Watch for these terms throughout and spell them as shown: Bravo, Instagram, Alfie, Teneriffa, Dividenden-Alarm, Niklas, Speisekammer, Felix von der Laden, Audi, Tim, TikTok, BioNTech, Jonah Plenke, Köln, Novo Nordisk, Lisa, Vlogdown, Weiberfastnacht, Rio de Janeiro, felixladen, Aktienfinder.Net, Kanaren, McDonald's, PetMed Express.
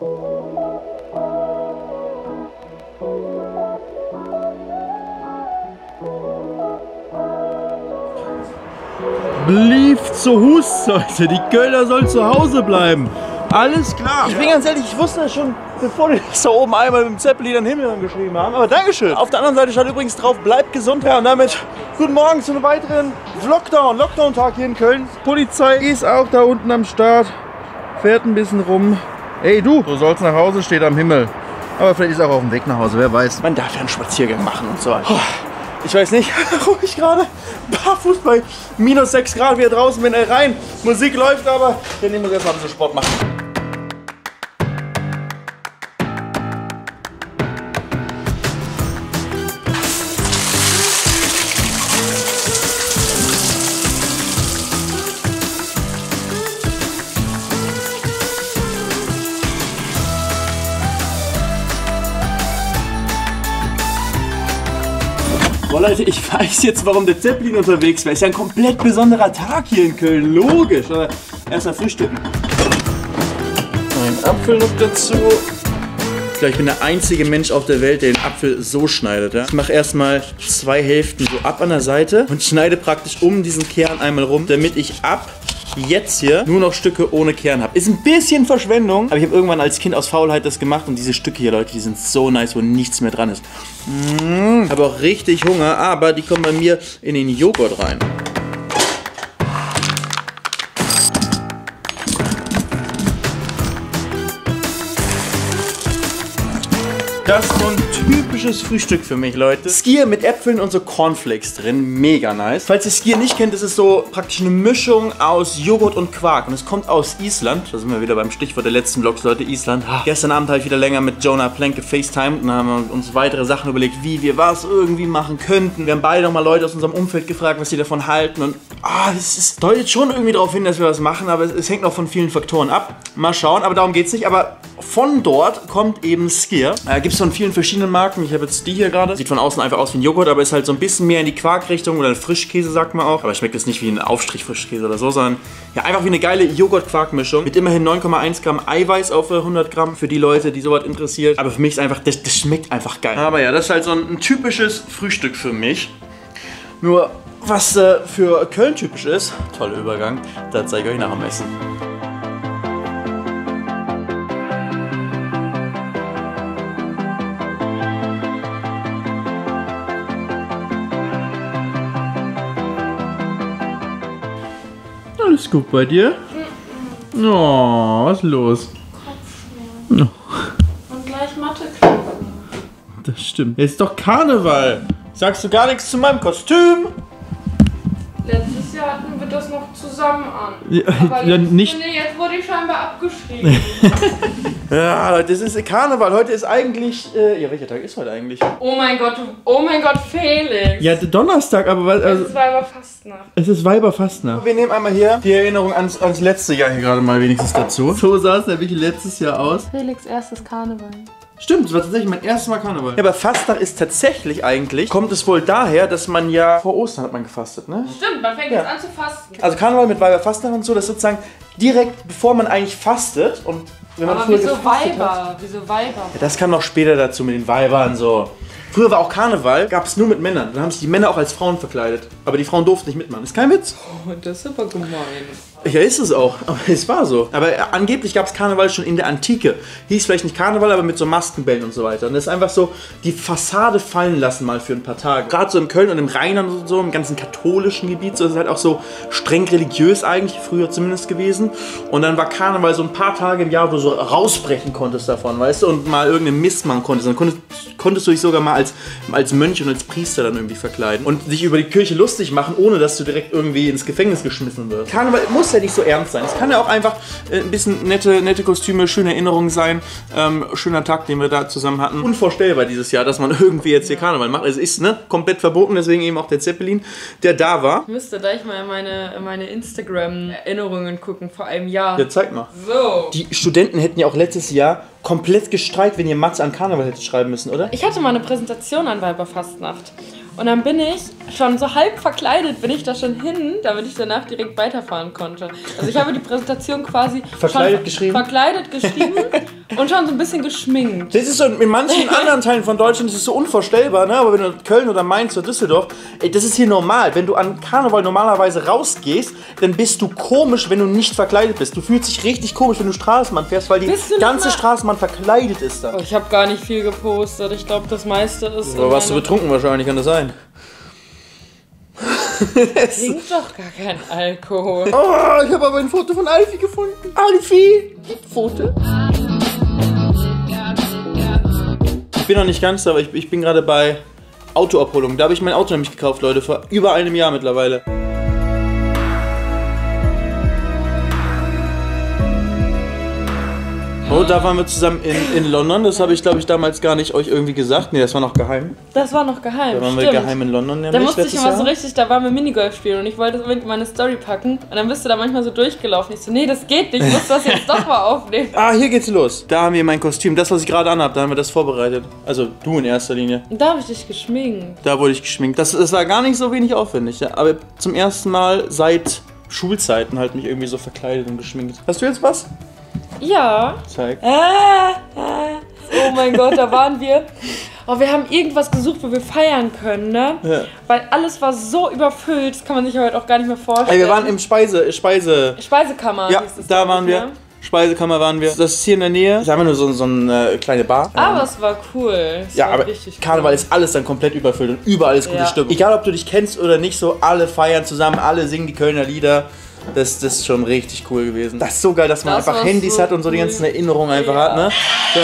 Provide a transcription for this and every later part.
Blief zu Hus, Leute. Die Kölner sollen zu Hause bleiben. Alles klar. Ich bin ganz ehrlich, ich wusste das schon, bevor die das da oben einmal mit dem Zeppelin an den Himmel angeschrieben haben. Aber Dankeschön. Auf der anderen Seite stand übrigens drauf, bleibt gesund, Herr. Und damit guten Morgen zu einem weiteren Vlogdown. Lockdown-Tag hier in Köln. Polizei ist auch da unten am Start. Fährt ein bisschen rum. Ey du, du sollst nach Hause, steht am Himmel. Aber vielleicht ist er auch auf dem Weg nach Hause, wer weiß. Man darf ja einen Spaziergang machen und so weiter. Oh. Ich weiß nicht, wo ich gerade barfuß bei minus 6 Grad wieder draußen bin. Ey, rein, Musik läuft aber. Wir nehmen uns erstmal ein bisschen Sport machen. Leute, ich weiß jetzt, warum der Zeppelin unterwegs war. Ist ja ein komplett besonderer Tag hier in Köln. Logisch, aber erstmal frühstücken. Ein Apfel noch dazu. Ich glaube, ich bin der einzige Mensch auf der Welt, der den Apfel so schneidet. Ja? Ich mache erstmal zwei Hälften so ab an der Seite und schneide praktisch um diesen Kern einmal rum, damit ich ab jetzt hier nur noch Stücke ohne Kern habe. Ist ein bisschen Verschwendung, aber ich habe irgendwann als Kind aus Faulheit das gemacht und diese Stücke hier, Leute, die sind so nice, wo nichts mehr dran ist. Ich habe auch richtig Hunger, aber die kommen bei mir in den Joghurt rein. Das ist so ein typisches Frühstück für mich, Leute. Skier mit Äpfeln und so Cornflakes drin. Mega nice. Falls ihr Skier nicht kennt, ist es so praktisch eine Mischung aus Joghurt und Quark. Und es kommt aus Island. Da sind wir wieder beim Stichwort der letzten Vlogs, Leute. Island. Ha. Gestern Abend habe ich wieder länger mit Jonah Plenke FaceTimed. Und haben wir uns weitere Sachen überlegt, wie wir was irgendwie machen könnten. Wir haben beide nochmal Leute aus unserem Umfeld gefragt, was sie davon halten. Und es deutet schon irgendwie darauf hin, dass wir was machen. Aber es hängt noch von vielen Faktoren ab. Mal schauen. Aber darum geht es nicht. Aber von dort kommt eben Skier. Gibt es von vielen verschiedenen Marken. Ich habe jetzt die hier gerade. Sieht von außen einfach aus wie ein Joghurt, aber ist halt so ein bisschen mehr in die Quarkrichtung oder ein Frischkäse, sagt man auch. Aber schmeckt jetzt nicht wie ein Aufstrich-Frischkäse oder so, sondern ja, einfach wie eine geile Joghurt-Quark-Mischung mit immerhin 9,1 Gramm Eiweiß auf 100 Gramm für die Leute, die sowas interessiert. Aber für mich ist einfach, das schmeckt einfach geil. Aber ja, das ist halt so ein typisches Frühstück für mich. Nur, was für Köln typisch ist, toller Übergang, da zeige ich euch nach dem Essen. Alles gut bei dir? Mhm. Oh, was ist los? Kopfschmerzen. Oh. Und gleich Mathe kriegen. Das stimmt. Jetzt ist doch Karneval. Sagst du gar nichts zu meinem Kostüm? Letztes Jahr hatten wir das noch zusammen an. Ja, aber ja, jetzt wurde ich scheinbar abgeschrieben. Ja, Leute, das ist Karneval. Heute ist eigentlich... ja, welcher Tag ist heute eigentlich? Oh mein Gott, Felix. Ja, Donnerstag, aber... es ist Weiberfastnacht. Es ist Weiberfastnacht. Wir nehmen einmal hier die Erinnerung ans letzte Jahr hier gerade mal wenigstens dazu. So sah es nämlich letztes Jahr aus. Felix, erstes Karneval. Stimmt, das war tatsächlich mein erstes Mal Karneval. Ja, aber Fastnacht ist tatsächlich eigentlich, kommt es wohl daher, dass man ja, vor Ostern hat man gefastet, ne? Stimmt, man fängt jetzt an zu fasten. Also Karneval mit Weiberfastnacht und so, das ist sozusagen direkt bevor man eigentlich fastet und wenn man früher gefastet hat. Wieso Weiber? Ja, das kam noch später dazu mit den Weibern so. Früher war auch Karneval, gab es nur mit Männern. Dann haben sich die Männer auch als Frauen verkleidet. Aber die Frauen durften nicht mitmachen. Ist kein Witz? Oh, das ist aber gemein. Ja, ist es auch. Aber es war so. Aber angeblich gab es Karneval schon in der Antike. Hieß vielleicht nicht Karneval, aber mit so Maskenbällen und so weiter. Und das ist einfach so, die Fassade fallen lassen mal für ein paar Tage. Gerade so in Köln und im Rheinland und so, im ganzen katholischen Gebiet, so ist es halt auch so streng religiös eigentlich, früher zumindest gewesen. Und dann war Karneval so ein paar Tage im Jahr, wo du so rausbrechen konntest davon, weißt du? Und mal irgendeinen Mist machen konntest. Dann konntest du dich sogar mal als Mönch und als Priester dann irgendwie verkleiden und dich über die Kirche lustig machen, ohne dass du direkt irgendwie ins Gefängnis geschmissen wirst. Karneval muss ja nicht so ernst sein. Es kann ja auch einfach ein bisschen nette Kostüme, schöne Erinnerungen sein. Schöner Tag, den wir da zusammen hatten. Unvorstellbar dieses Jahr, dass man irgendwie jetzt hier Karneval macht. Es ist komplett verboten, deswegen eben auch der Zeppelin, der da war. Ich müsste gleich mal in meine Instagram-Erinnerungen gucken, vor einem Jahr. Ja, zeig mal. So. Die Studenten hätten ja auch letztes Jahr komplett gestreikt, wenn ihr Mats an Karneval hättet schreiben müssen, oder? Ich hatte mal eine Präsentation an Weiberfastnacht. Und dann bin ich schon so halb verkleidet, bin ich da schon hin, damit ich danach direkt weiterfahren konnte. Also ich habe die Präsentation quasi verkleidet geschrieben. Und schon so ein bisschen geschminkt. Das ist so, in manchen anderen Teilen von Deutschland ist es so unvorstellbar, ne? Aber wenn du in Köln oder Mainz oder Düsseldorf, ey, das ist hier normal. Wenn du an Karneval normalerweise rausgehst, dann bist du komisch, wenn du nicht verkleidet bist. Du fühlst dich richtig komisch, wenn du Straßenbahn fährst, weil die ganze Straßenbahn verkleidet ist da. Oh, ich habe gar nicht viel gepostet. Ich glaube, das meiste ist... Aber warst du betrunken wahrscheinlich, kann das sein? Ich trinke doch gar keinen Alkohol. Oh, ich habe aber ein Foto von Alfie gefunden. Alfie! Foto. Ich bin noch nicht ganz da, aber ich bin gerade bei Autoabholung. Da habe ich mein Auto nämlich gekauft, Leute, vor über einem Jahr mittlerweile. Oh, da waren wir zusammen in London. Das habe ich, glaube ich, damals gar nicht euch irgendwie gesagt. Nee, das war noch geheim. Das war noch geheim, da waren wir geheim in London nämlich. Da musste ich immer so richtig, da waren wir Minigolf spielen und ich wollte das unbedingt in meine Story packen. Und dann bist du da manchmal so durchgelaufen. Ich so, nee, das geht nicht, ich muss das jetzt doch mal aufnehmen. Ah, hier geht's los. Da haben wir mein Kostüm, das, was ich gerade anhabe, da haben wir das vorbereitet. Also du in erster Linie. Und da habe ich dich geschminkt. Da wurde ich geschminkt. Das war gar nicht so wenig aufwendig. Ja. Aber zum ersten Mal seit Schulzeiten halt mich irgendwie so verkleidet und geschminkt. Hast du jetzt was? Ja. Zeig. Oh mein Gott, da waren wir. Oh, wir haben irgendwas gesucht, wo wir feiern können, ne? Ja. Weil alles war so überfüllt, das kann man sich heute auch gar nicht mehr vorstellen. Ey, wir waren im Speisekammer. Ja, da waren wir. Speisekammer waren wir. Das ist hier in der Nähe. Da haben wir nur so eine kleine Bar. Aber es war cool. Es ja, war aber richtig cool. Karneval ist alles dann komplett überfüllt und überall ist gute Stimmung. Egal, ob du dich kennst oder nicht, so alle feiern zusammen, alle singen die Kölner Lieder. Das ist schon richtig cool gewesen. Das ist so geil, dass man das einfach Handys so hat und so die ganzen Erinnerungen einfach hat, ne? So.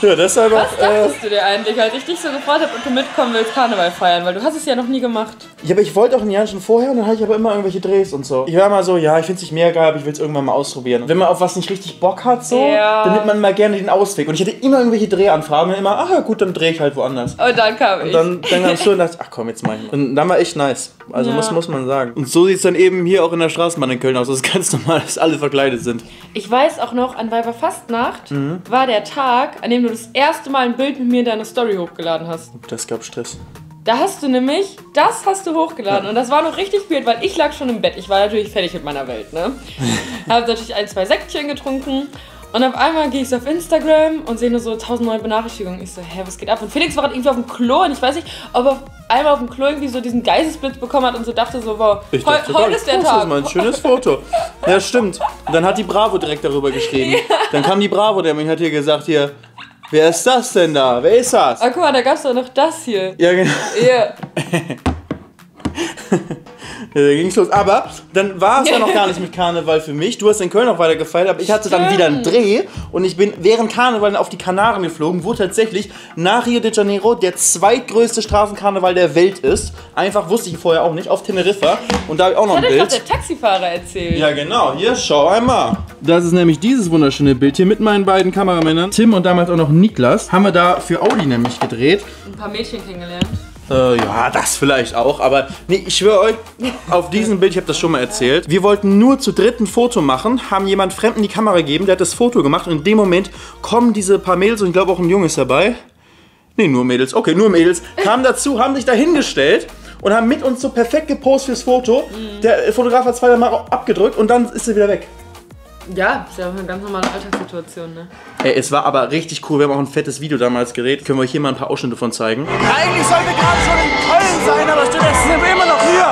Ja, das einfach, was dachtest du dir eigentlich, als ich dich so gefragt habe, ob du mitkommen willst, Karneval feiern? Weil du hast es ja noch nie gemacht. Ja, aber ich wollte auch in den Jahren schon vorher und dann hatte ich aber immer irgendwelche Drehs und so. Ich war mal so, ja, ich finde es nicht mehr geil, aber ich will es irgendwann mal ausprobieren. Und wenn man auf was nicht richtig Bock hat, so, dann nimmt man mal gerne den Ausweg. Und ich hatte immer irgendwelche Drehanfragen und immer, ach ja gut, dann drehe ich halt woanders. Und dann kam ich. Und dann kam ich schon und dachte, ach komm, jetzt mach ich. Und dann war echt nice. Also muss man sagen. Und so sieht es dann eben hier auch in der Straßenbahn in Köln aus. Das ist ganz normal, dass alle verkleidet sind. Ich weiß auch noch, an Weiberfastnacht war der Tag, an dem du das erste Mal ein Bild mit mir in deiner Story hochgeladen hast. Das gab Stress. Da hast du nämlich, das hast du hochgeladen und das war noch richtig weird, weil ich lag schon im Bett. Ich war natürlich fertig mit meiner Welt, ne? Habe natürlich ein, zwei Säckchen getrunken und auf einmal gehe ich so auf Instagram und sehe nur so 1000 neue Benachrichtigungen. Ich so, hä, was geht ab? Und Felix war halt irgendwie auf dem Klo und ich weiß nicht, ob er auf einmal auf dem Klo irgendwie so diesen Geistesblitz bekommen hat und so dachte so, wow, heute ist der Tag. Das ist mal ein schönes Foto. Ja, stimmt. Und dann hat die Bravo direkt darüber geschrieben. Ja. Dann kam die Bravo, der mich hat hier gesagt, hier, wer ist das denn da? Wer ist das? Ah, guck mal, da gab's doch noch das hier. Ja, genau. Yeah. Ja, da ging's los. Aber dann war es ja noch gar nicht mit Karneval für mich. Du hast in Köln noch weiter gefeiert, aber ich hatte dann wieder einen Dreh. Und ich bin während Karneval auf die Kanaren geflogen, wo tatsächlich nach Rio de Janeiro der zweitgrößte Straßenkarneval der Welt ist. Einfach wusste ich vorher auch nicht, auf Teneriffa. Und da habe ich auch noch ein Bild. Das hat euch doch der Taxifahrer erzählt. Ja genau, hier, schau einmal. Das ist nämlich dieses wunderschöne Bild hier mit meinen beiden Kameramännern, Tim und damals auch noch Niklas. Haben wir da für Audi nämlich gedreht. Ein paar Mädchen kennengelernt. Ja, das vielleicht auch, aber nee, ich schwöre euch, auf diesem Bild, ich habe das schon mal erzählt, wir wollten nur zu dritt ein Foto machen, haben jemand Fremden die Kamera gegeben, der hat das Foto gemacht und in dem Moment kommen diese paar Mädels und ich glaube auch ein Junge ist dabei. Nee, nur Mädels, okay, nur Mädels, kamen dazu, haben sich dahingestellt und haben mit uns so perfekt gepostet fürs Foto. Der Fotograf hat zwei Mal abgedrückt und dann ist sie wieder weg. Ja, ist ja auch eine ganz normale Alltagssituation, ne? Ey, es war aber richtig cool. Wir haben auch ein fettes Video damals gedreht. Können wir euch hier mal ein paar Ausschnitte von zeigen? Eigentlich sollten wir gerade schon in Köln sein, aber stattdessen sind wir immer noch hier.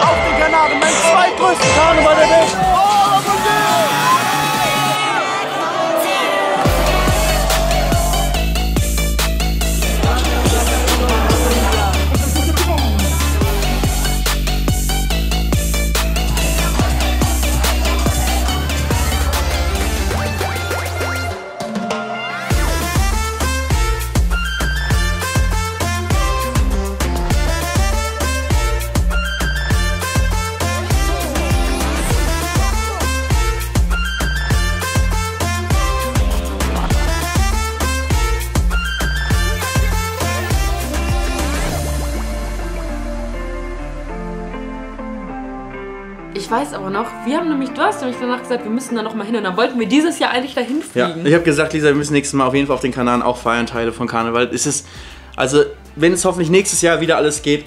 Auf den Kanaren, mein zweitgrößter Karneval der Welt. Oh, so geil! Ich weiß aber noch, wir haben nämlich, du hast nämlich danach gesagt, wir müssen da nochmal hin und dann wollten wir dieses Jahr eigentlich dahin fliegen. Ja, ich habe gesagt, Lisa, wir müssen nächstes Mal auf jeden Fall auf den Kanaren auch feiern, Teile von Karneval. Es ist, also wenn es hoffentlich nächstes Jahr wieder alles geht,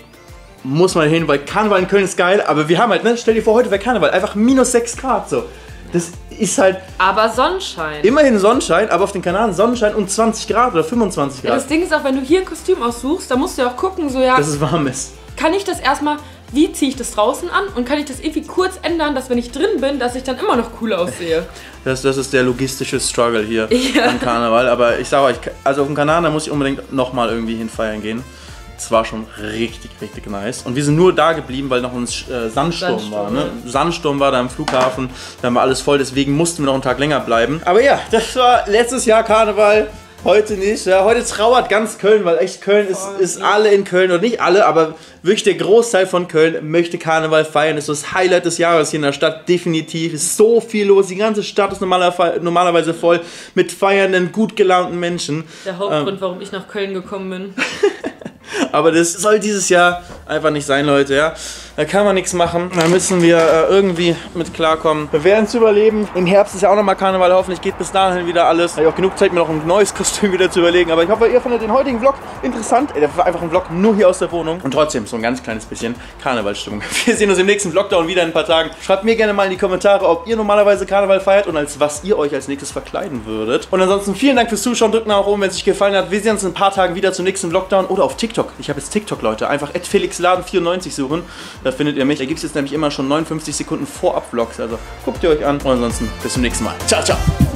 muss man hin, weil Karneval in Köln ist geil, aber wir haben halt, ne, stell dir vor, heute wäre Karneval, einfach -6 Grad so. Das ist halt... Aber Sonnenschein. Immerhin Sonnenschein, aber auf den Kanaren Sonnenschein und 20 Grad oder 25 Grad. Ja, das Ding ist auch, wenn du hier ein Kostüm aussuchst, dann musst du ja auch gucken, so ja... Dass es warm ist. Kann ich das erstmal... Wie ziehe ich das draußen an und kann ich das irgendwie kurz ändern, dass wenn ich drin bin, dass ich dann immer noch cool aussehe? Das ist der logistische Struggle hier am Karneval. Aber ich sage euch, also auf dem Kanal, da muss ich unbedingt nochmal irgendwie hinfeiern gehen. Es war schon richtig, richtig nice. Und wir sind nur da geblieben, weil noch ein Sandsturm war. Ne? Sandsturm war da am Flughafen, da war alles voll, deswegen mussten wir noch einen Tag länger bleiben. Aber ja, das war letztes Jahr Karneval. Heute nicht, ja. Heute trauert ganz Köln, weil echt Köln ist alle in Köln, und nicht alle, aber wirklich der Großteil von Köln möchte Karneval feiern. Das ist das Highlight des Jahres hier in der Stadt, definitiv. Ist so viel los, die ganze Stadt ist normalerweise voll mit feiernden, gut gelaunten Menschen. Der Hauptgrund, warum ich nach Köln gekommen bin. Aber das soll dieses Jahr einfach nicht sein, Leute, ja. Da kann man nichts machen, da müssen wir irgendwie mit klarkommen. Wir werden es überleben. Im Herbst ist ja auch nochmal Karneval, hoffentlich geht bis dahin wieder alles. Da habe ich auch genug Zeit, mir noch ein neues Kostüm wieder zu überlegen. Aber ich hoffe, ihr fandet den heutigen Vlog interessant. Das war einfach ein Vlog nur hier aus der Wohnung. Und trotzdem so ein ganz kleines bisschen Karnevalsstimmung. Wir sehen uns im nächsten Vlogdown wieder in ein paar Tagen. Schreibt mir gerne mal in die Kommentare, ob ihr normalerweise Karneval feiert und als was ihr euch als nächstes verkleiden würdet. Und ansonsten vielen Dank fürs Zuschauen. Drückt nach oben, wenn es euch gefallen hat. Wir sehen uns in ein paar Tagen wieder zum nächsten Vlogdown oder auf TikTok. Ich habe jetzt TikTok, Leute. Einfach @felixladen94 suchen. Da findet ihr mich. Da gibt es jetzt nämlich immer schon 59 Sekunden Vorab-Vlogs. Also guckt ihr euch an. Und ansonsten bis zum nächsten Mal. Ciao, ciao.